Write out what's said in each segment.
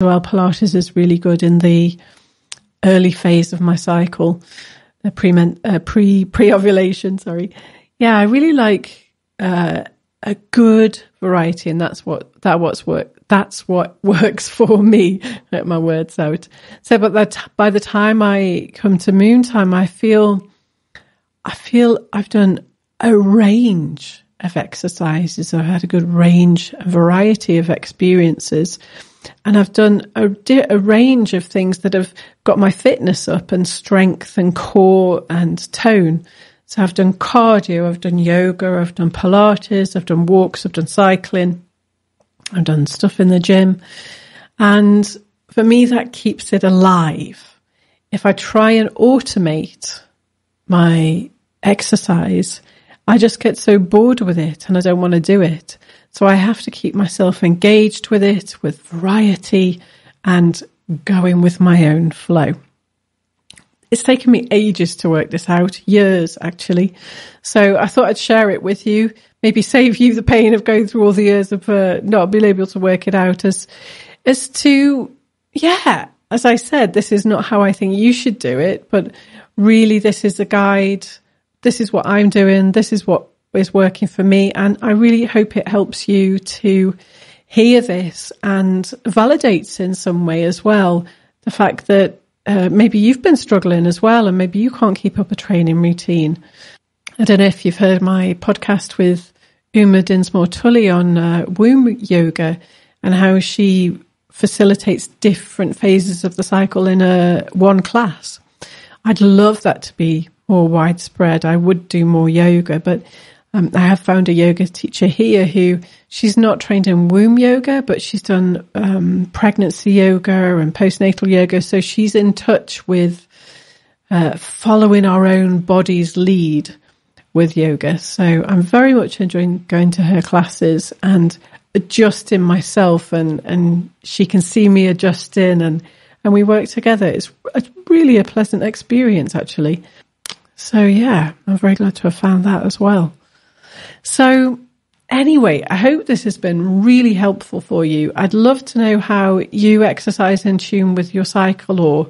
Well, Pilates is really good in the early phase of my cycle, pre-ovulation, sorry. Yeah, I really like a good variety, and that's what works for me. Let my words out. So, but by the time I come to moon time, I feel I've done a range of exercises. I've had a good range, a variety of experiences. And I've done a range of things that have got my fitness up and strength and core and tone. So I've done cardio, I've done yoga, I've done Pilates, I've done walks, I've done cycling, I've done stuff in the gym. And for me, that keeps it alive. If I try and automate my exercise, I just get so bored with it and I don't want to do it. So I have to keep myself engaged with it, with variety, and going with my own flow. It's taken me ages to work this out, years actually. So I thought I'd share it with you, maybe save you the pain of going through all the years of not being able to work it out. As I said, this is not how I think you should do it, but really this is a guide. This is what I'm doing. This is what is working for me. And I really hope it helps you to hear this and validates in some way as well the fact that maybe you've been struggling as well, and maybe you can't keep up a training routine. I don't know if you've heard my podcast with Uma Dinsmore-Tully on womb yoga and how she facilitates different phases of the cycle in one class. I'd love that to be more widespread. I would do more yoga, but I have found a yoga teacher here who, she's not trained in womb yoga, but she's done pregnancy yoga and postnatal yoga. So she's in touch with following our own body's lead with yoga. So I'm very much enjoying going to her classes and adjusting myself, and she can see me adjusting, and we work together. It's really a pleasant experience, actually. So yeah, I'm very glad to have found that as well. So anyway, I hope this has been really helpful for you. I'd love to know how you exercise in tune with your cycle or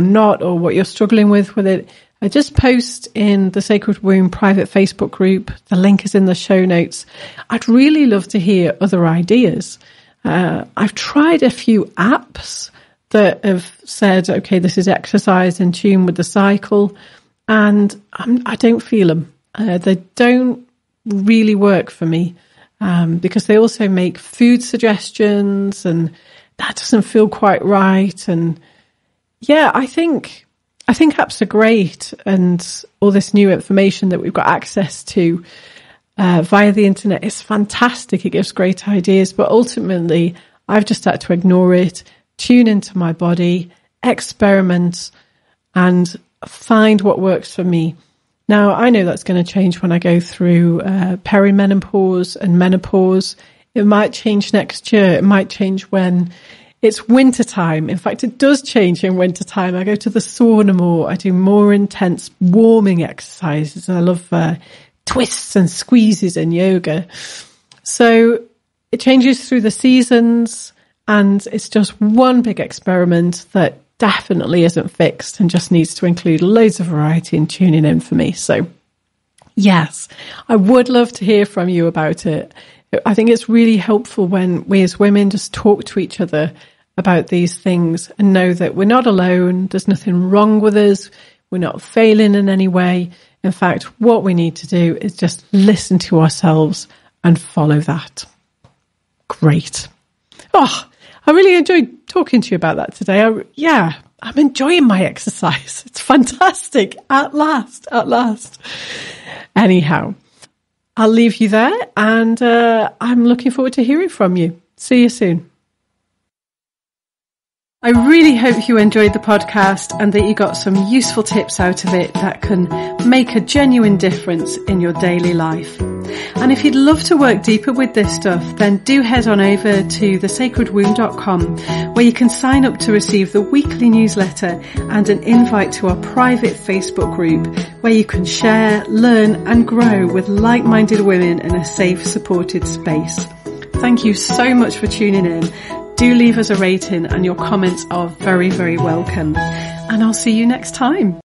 not, or what you're struggling with it. I just post in the Sacred Womb private Facebook group. The link is in the show notes. I'd really love to hear other ideas. I've tried a few apps that have said, okay, this is exercise in tune with the cycle. And I don't feel them. They don't really work for me because they also make food suggestions, and that doesn't feel quite right. And yeah, I think apps are great, and all this new information that we've got access to via the internet is fantastic. It gives great ideas, but ultimately I've just had to ignore it, tune into my body, experiment, and find what works for me. Now, I know that's going to change when I go through perimenopause and menopause. It might change next year. It might change when it's winter time. In fact, it does change in winter time. I go to the sauna more. I do more intense warming exercises. I love twists and squeezes in yoga. So it changes through the seasons, and it's just one big experiment that definitely isn't fixed and just needs to include loads of variety and tuning in for me. So yes, I would love to hear from you about it. I think it's really helpful when we as women just talk to each other about these things and know that we're not alone. There's nothing wrong with us. We're not failing in any way. In fact, what we need to do is just listen to ourselves and follow that. Great. Oh, I really enjoyed talking to you about that today. I'm enjoying my exercise. It's fantastic. At last. Anyhow, I'll leave you there, and I'm looking forward to hearing from you. See you soon. I really hope you enjoyed the podcast and that you got some useful tips out of it that can make a genuine difference in your daily life. And if you'd love to work deeper with this stuff, then do head on over to thesacredwomb.com, where you can sign up to receive the weekly newsletter and an invite to our private Facebook group, where you can share, learn and grow with like-minded women in a safe, supported space. Thank you so much for tuning in. do leave us a rating, and your comments are very, very welcome. And I'll see you next time.